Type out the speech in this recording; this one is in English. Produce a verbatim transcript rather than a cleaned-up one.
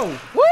go. Woo!